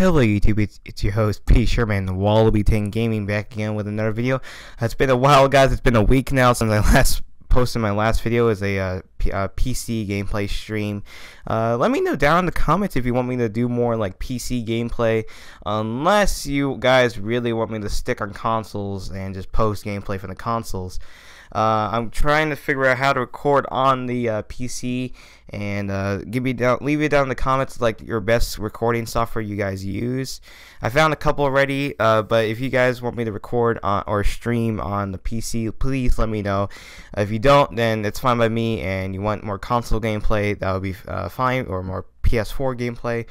Hello YouTube, it's your host P. Sherman, Wallaby Tank Gaming, back again with another video. It's been a while guys, it's been a week now since I last posted my last video as a PC gameplay stream. Let me know down in the comments if you want me to do more like PC gameplay, unless you guys really want me to stick on consoles and just post gameplay from the consoles. I'm trying to figure out how to record on the PC, and leave it down in the comments like your best recording software you guys use. I found a couple already, but if you guys want me to record or stream on the PC, please let me know. If you don't, then it's fine by me, and you want more console gameplay, that would be fine, or more PS4 gameplay.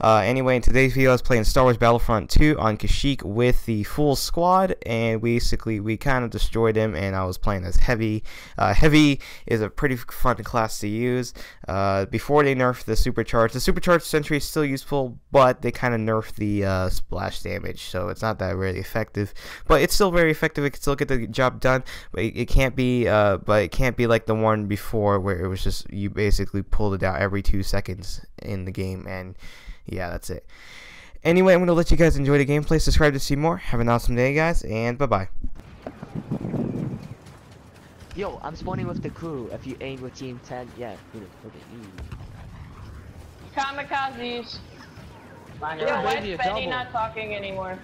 Anyway, in today's video I was playing Star Wars Battlefront 2 on Kashyyyk with the full squad, and we kind of destroyed him, and I was playing as Heavy. Heavy is a pretty fun class to use. Before they nerfed the supercharged sentry is still useful, but they kind of nerfed the splash damage, so it's not that really effective, but it's still very effective. It can still get the job done, but it can't be like the one before where it was just you basically pulled it out every 2 seconds in the game. And yeah, that's it. Anyway, I'm going to let you guys enjoy the gameplay. Subscribe to see more. Have an awesome day, guys, and bye-bye. Yo, I'm spawning with the crew. If you ain't with Team 10, yeah. Kamikazes. Yeah, why is Betty not talking anymore?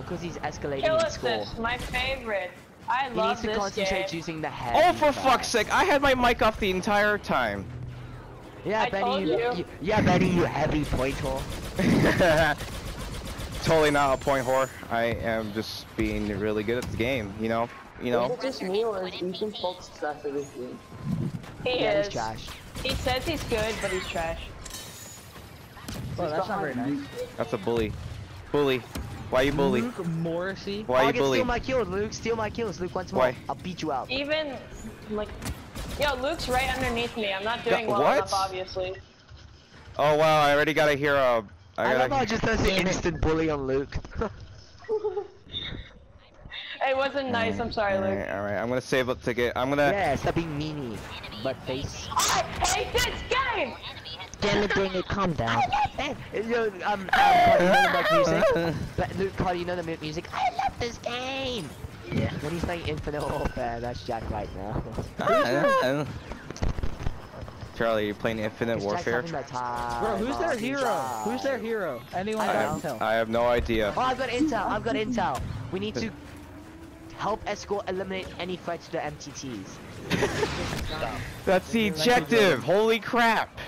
Because he's escalating in school. Kill assist, my favorite. I love this game. He needs to concentrate using the head. Oh, for fuck's sake, I had my mic off the entire time. Yeah, I Betty, you heavy point whore. Totally not a point whore. I am just being really good at the game, you know? Is it just me, or is Ethan Fox trash at this game? He is. He's trash. He says he's good, but he's trash. Well, that's not very nice. That's a bully. Bully. Why you bully? Luke Morrissey. Why you bully? Steal my kills, Luke. Steal my kills, Luke. Once more. Why? I'll beat you out. Even, like... Yo, Luke's right underneath me. I'm not doing well enough, obviously. Oh wow, I already got a hero. I love how it just does the instant bully on Luke. It wasn't nice, I'm sorry, Luke. Alright, I'm gonna save up to get. Yeah, stop being meanie. But face. I hate this game! Damn it, dang it, calm down. Yo, Luke, Carl, you know the music? I love this game! Yeah. When he's playing Infinite Warfare, that's Jack right now. Charlie, you're playing Infinite Warfare? Bro, who's their hero? Who's their hero? Anyone got intel? I have no idea. Oh, I've got intel. I've got intel. We need to help escort eliminate any threat to the MTTs. That's the objective. Holy crap.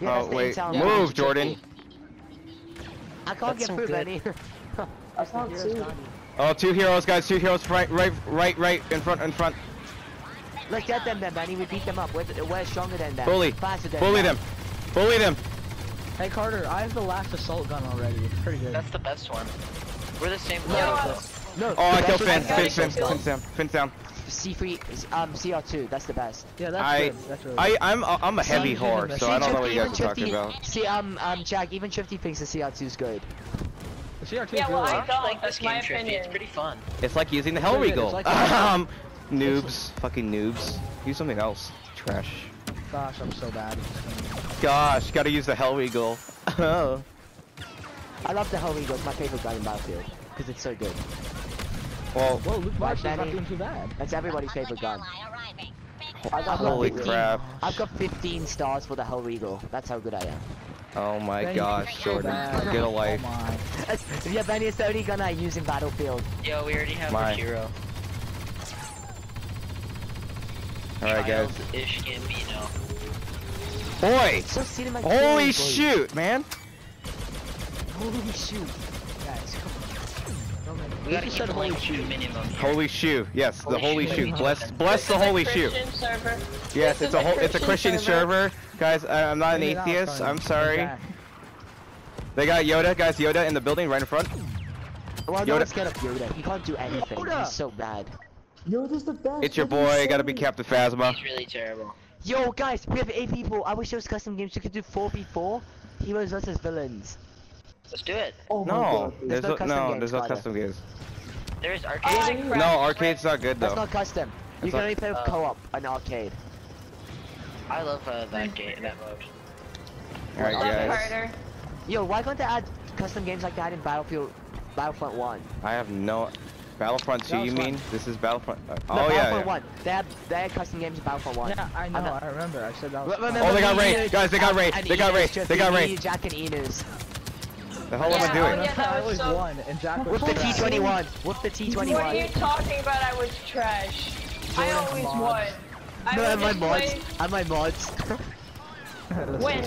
Yeah, oh, wait. Move, Jordan. I can't get through, Benny. I can't see. Oh, two heroes, guys. Two heroes, right, in front. Look at them, then, Benny. We beat them up. We're stronger than them. Bully, faster than bully them. Hey, Carter, I have the last assault gun already. It's pretty good. That's the best one. We're the same. No. Oh, I killed Finn's down. C2. That's the best. Yeah, that's good. That's really good. I'm a heavy whore, so I don't know what you guys are talking about. See, Jack. Even Shifty thinks the C2's good. Yeah, well, I don't like this game, Shifty. It's pretty fun. It's like using the Hell Eagle. Like noobs. Fucking noobs. Use something else. Trash. Gosh, I'm so bad. Gosh, gotta use the Hell Eagle. Oh. I love the Hell Eagle. It's my favorite gun in Battlefield. Because it's so good. Well, whoa, Luke Marshall's not doing too bad. That's everybody's favorite gun. Holy crap. I've got 15 stars for the Hell Eagle. That's how good I am. Oh my gosh, Jordan. Get a life. Oh yeah, Benny, it's the only gun I use in Battlefield. Yo, we already have a hero. Alright, guys. Boy! Holy shoot, man! Holy shoot. Guys, come on. We gotta keep playing shoot minimum. Holy shoe. Yes, the holy shoe. Bless the holy shoe. Yes, it's a Christian server. Guys, I'm not an atheist. I'm sorry. They got Yoda, guys. Yoda in the building, right in front. Well, don't get up, Yoda. He can't do anything. He's so bad. Yoda's the best. It's your boy. Gotta be Captain Phasma. He's really terrible. Yo, guys, we have 8 people. I wish there was custom games. You could do 4v4 heroes versus villains. Let's do it. Oh no, there's no custom games. There is arcade. No, arcade's not good though. That's not custom. You can only play with co-op and arcade. I love that game, that mode. Alright, guys. Yo, why can't they add custom games like that in Battlefront 1? I have no... Battlefront 2, you mean? This is Battlefront... oh, yeah. Battlefront 1. They had custom games in Battlefront 1. Yeah, I know. I remember. I said that was... Oh, they got raid. Guys, they got raid. They got raid. They got raid. Jack and Enos. The hell am I doing? Yeah, that was so... With the T-21. With the T-21. What are you talking about? I was trash. I always won. No, I have my mods. I have my mods.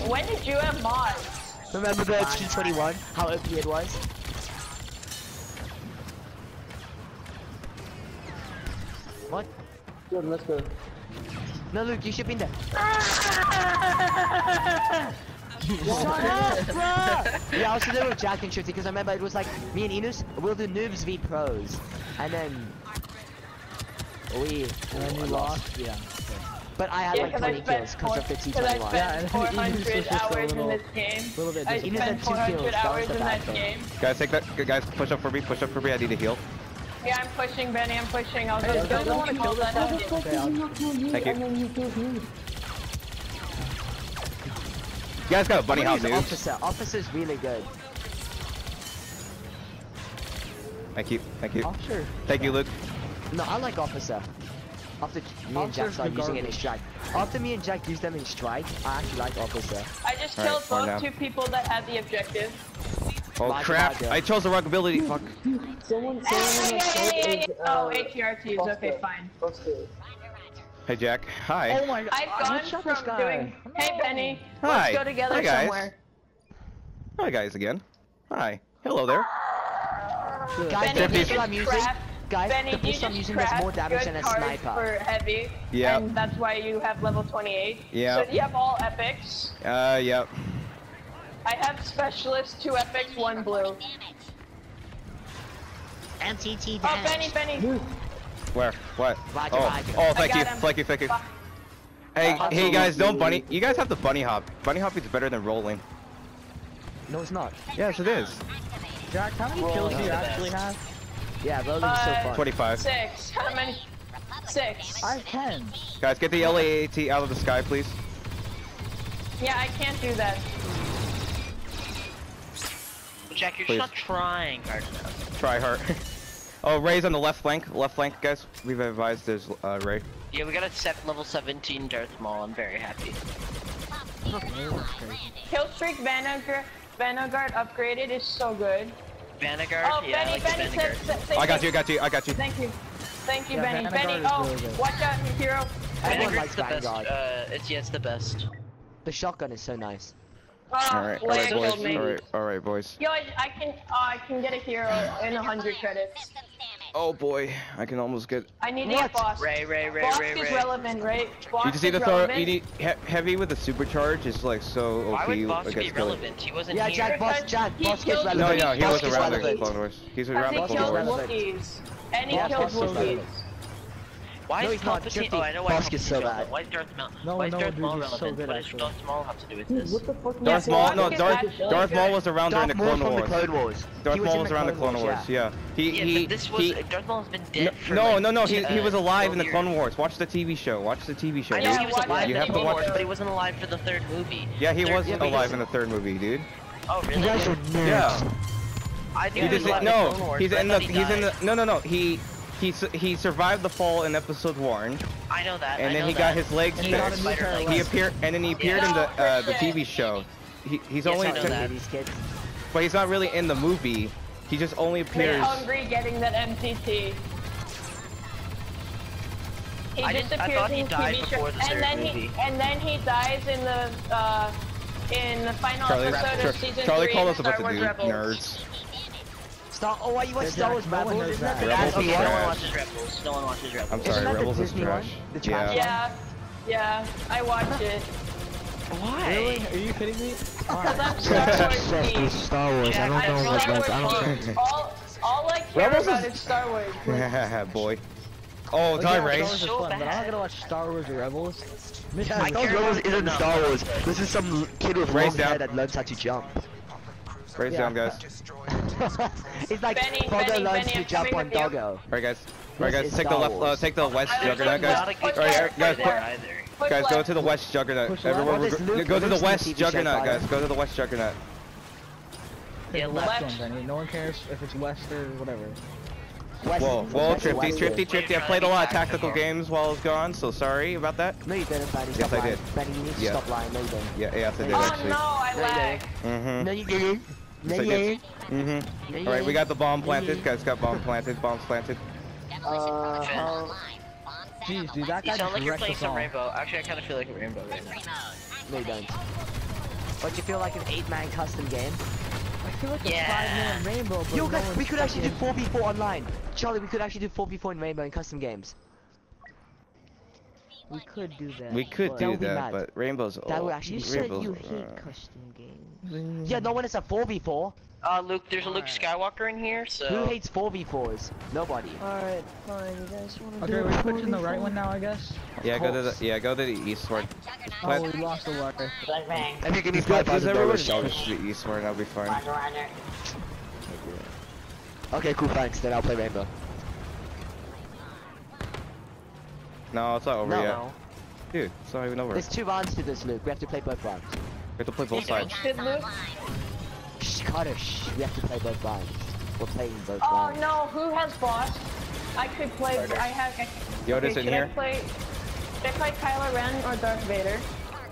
When did you have mods? Remember the T-21? How OP it was? What? Jordan, let's go. No, Luke, you should be in there. Shut up, bro! Yeah, I was there with Jack and Shifty because I remember it was like me and Enos, we'll do noobs v pros, and then we lost. Yeah. But I had like 20 kills because of the T21. I spent 400 hours in this game. I spent 400 hours in that game. Guys, take that. Guys, push up for me. Push up for me. I need a heal. Yeah, I'm pushing, Benny, I'm pushing. I'll just go to him, hold that up. Thank you. You guys got a bunny house, dude. Officer's really good. Thank you, thank you. Officer. Thank you, Luke. No, I like Officer. After me and Jack started using it in Strike. After me and Jack used them in Strike, I actually like Officer. I just killed both two people that had the objective. Oh crap! I chose the wrong ability. Fuck. Oh, AT-RTs. Okay, fine. Hey Jack. Hi. Oh my God. I've gone from doing. Hey Benny. Hi. Let's go together somewhere. Hi guys again. Hi. Hello there. Guys, the pistol I'm using. Guys, the pistol I'm using does more damage than a sniper. For heavy. Yeah. And that's why you have level 28. Yeah. So you have all epics. Yep. I have specialists, 2 epics, 1 blue. MTT damage. Oh, Benny. Where? What? Roger, oh, thank you. Hey guys, don't bunny. You guys have the bunny hop. Bunny hopping is better than rolling. No, it's not. Yes, it is. Jack, how many kills do you actually have? Yeah, rolling's so fun. 25. 6. How many? 6. I have 10. Guys, get the LAAT out of the sky, please. Yeah, I can't do that. Jack, you're just not trying hard enough. Try hard. Oh, Ray's on the left flank. Left flank, guys. We've advised there's Ray. Yeah, we got a set level 17 Darth Maul. I'm very happy. Killstreak Vanguard upgraded is so good. Vanguard? Oh, yeah, Benny said, I got you. Thank you, yeah, Benny. Benny, really watch out, hero. Vanguard's the best. It's the best. The shotgun is so nice. Alright boys. Yo, I can get a hero in 100 credits. Oh boy, I can almost get. I need a boss. Boss is relevant, right? You can see the throw. You need heavy with a supercharge. It's like so OP. Why would boss be relevant? He wasn't here. Yeah, Jack, boss gets relevant. No, he was around the Clone Wars. He's around the Clone Wars. And he killed Wookiees. Why is Palpatine? Oh, I know why Palpatine's so bad. Why is Darth Maul? Why is Darth Maul relevant? What does Darth Maul have to do with this? Darth Maul? No, Darth Maul was around during the Clone Wars. Darth Maul was around the Clone Wars. Yeah. Darth Maul has been dead for. No. He was alive in the Clone Wars. Watch the TV show. I know he was alive. You have to watch, but he wasn't alive for the third movie. Yeah, he was alive in the third movie, dude. Oh really? Yeah. I think he was. No, he's in the. No. He survived the fall in episode 1. I know that. And then he got his legs fixed. He appeared in the TV show. But he's not really in the movie. He just only appears. I'm hungry getting that MCT. I thought he died before the third movie. And then he dies in the final episode of season 3. Charlie called us a bunch of nerds. Oh, you watch Star Wars Battlefront? Isn't that the Disney one? No one watches Rebels. I'm sorry, Rebels is trash. Yeah, I watch it. Why? Really? Are you kidding me? Because I'm Star Wars. Yeah, I don't know what Rebels. All I care about is Star Wars. Yeah, boy. Oh, time race. I'm not gonna watch Star Wars or Rebels. I thought Rebels isn't Star Wars. This is some kid with long hair that learns how to jump. Raise down, guys. It's like Benny learns to jump on Doggo. Alright guys, take the west juggernaut, guys. Alright, guys, Guys, go to the west juggernaut. Everyone, go to the west juggernaut, guys. Go to the west juggernaut. Yeah, left one, then. No one cares if it's west or whatever. West, whoa, whoa, Trifty. I played a lot of tactical games while I was gone, so sorry about that. No, you didn't, buddy. Yes, I did. Benny, you need to stop lying. No, you didn't. Yeah, yes, I did, actually. Oh, no, I lagged. Mm-hmm. No, you didn't. No, you didn't. Mm-hmm. Alright, we got the bomb planted. Guys, got bomb planted. Bombs planted. Jeez, dude, that guy you sound like you're playing some Rainbow. Actually, I kind of feel like a Rainbow right now. No, you don't. But you feel like an 8-man custom game? I feel like a 5-man Rainbow. Yo, guys, we could actually do 4v4 online. Charlie, we could actually do 4v4 in Rainbow in custom games. We could do that. We could do that, but Rainbow's old. That would actually you hate custom games. Yeah, no when it's a 4v4. Luke, there's a Luke Skywalker in here, so... Who hates 4v4s? Nobody. Alright, fine, you guys wanna do we're pushing the right one now, I guess? Yeah, go to the eastward. Oh, we lost the water. I think it needs to push to the eastward, I'll be fine. Okay, cool, thanks, then I'll play Rainbow. No, it's not over yet. Dude, it's not even over. There's 2 rounds to this, Luke. We have to play both rounds. We have to play both sides. We have to play both rounds. We're playing both rounds. Oh no, who has boss? I could play. Yoda's in here. Should I play Kylo Ren or Darth Vader?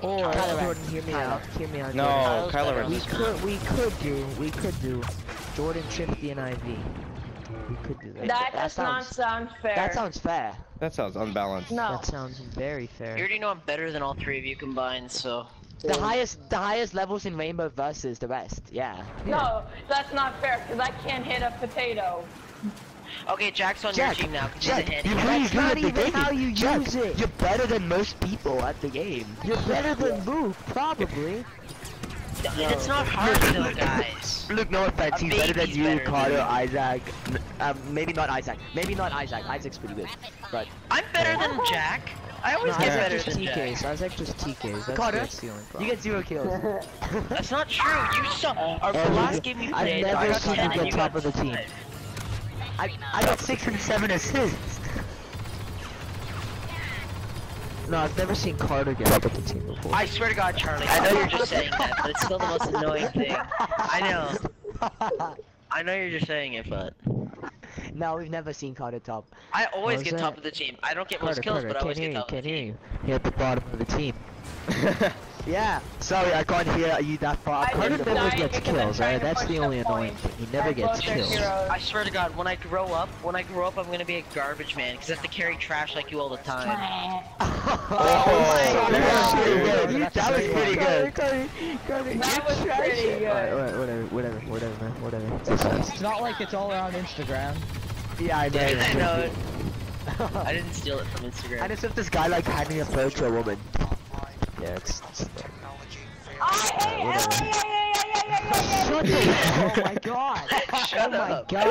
Oh, Jordan, hear me out. Hear me out. No, Kylo Ren. We could do Jordan, Shifty, and IV. We could do that. That does not sound fair. That sounds fair. That sounds unbalanced. No. That sounds very fair. You already know I'm better than all 3 of you combined, so. The highest levels in Rainbow versus the rest, yeah. No, that's not fair, because I can't hit a potato. Okay, Jack's on your team now, because he's a hit. That's not even how you use it. You're better than most people at the game. You're better than Luke, probably. It's not hard though, guys. Look, no offense, he's better than you, Carter, Isaac. Maybe not Isaac. Isaac's pretty good. But I'm better than Jack. I always get better than TKs. Isaac just TKs. That's Carter, you get 0 kills. That's not true. You suck. Our last game you played, I got 10 and you got 5. I got 6 and 7 assists. No, I've never seen Carter get back up the team before. I swear to God, Charlie, I know you're just saying that, but it's still the most annoying thing. I know. I know you're just saying it, but... No, we've never seen Carter top. I always get top of the team. I don't get most kills, but I always get top of the team. You're at the bottom of the team. Yeah. Sorry, I can't hear you that far. Carter never gets kills, right? That's the only annoying thing. He never gets kills. I swear to God, when I grow up, I'm gonna be a garbage man because I have to carry trash like you all the time. Oh my God, that was pretty good. That was pretty good. Whatever. It's not like it's all around Instagram. Yeah, I know. I didn't steal it from Instagram. And it's with this guy like handing a phone to a woman. Yeah, it's oh my God! Shut up! Oh my God!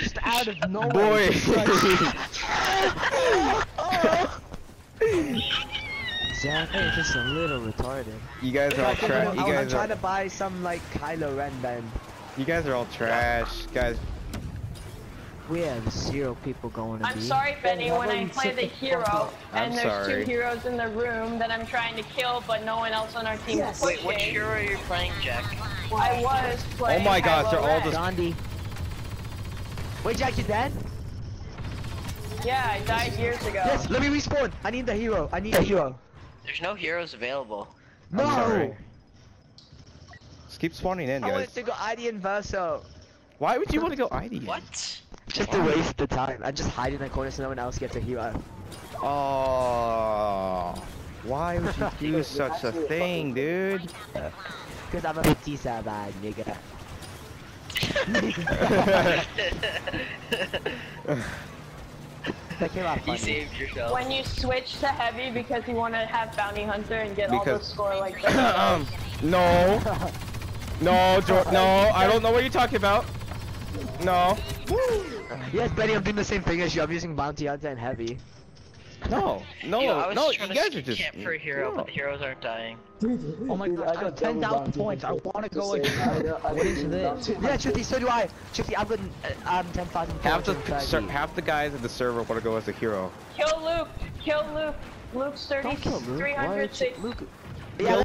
Just out of nowhere! Boy! Zach is just a little retarded. You guys are all trash. I'm trying to buy some like Kylo Ren then. You guys are all trash, guys. We have 0 people going to I'm sorry, Benny, when I play the hero, and there's 2 heroes in the room that I'm trying to kill, but no one else on our team is playing. Wait, which hero are you playing, Jack? I was playing. Oh my gosh, they're all just... Gandhi. Wait, Jack, you dead? Yeah, I died years ago. Yes, let me respawn. I need the hero. I need a hero. There's no heroes available. No! Just keep spawning in, guys. I wanted to go ID and Verso. Why would you want to go ID? What? Just to waste the time. I just hide in the corner so no one else gets a hero. Oh, why would you do such a thing, dude? Because I'm a pizza bad nigga. You saved yourself. When you switch to heavy because you want to have bounty hunter and get all the score like that. No, I don't know what you're talking about. No. Yes, Benny, I'm doing the same thing as you. I'm using bounty hunter and heavy. No, you guys are just camp for a hero, but the heroes aren't dying. Oh my God, I got 10,000 points. I want to go again. What is this? Yeah, Truthy, so do I. Truthy, I've got 10,000 points. Half the guys at the server want to go as a hero. Kill Luke. Luke's 3360. Yeah.